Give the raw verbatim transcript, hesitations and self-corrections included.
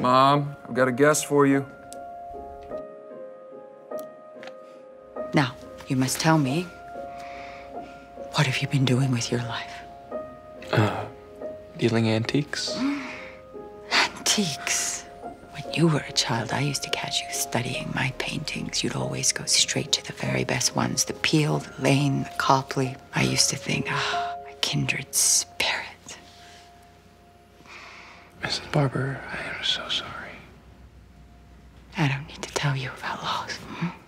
Mom, I've got a guest for you. Now, you must tell me, what have you been doing with your life? Uh, dealing antiques. Antiques. When you were a child, I used to catch you studying my paintings. You'd always go straight to the very best ones, the Peale, the Lane, the Copley. I used to think, ah, a kindred spirit. Missus Barber, I am so sorry. I don't need to tell you about loss. Hmm?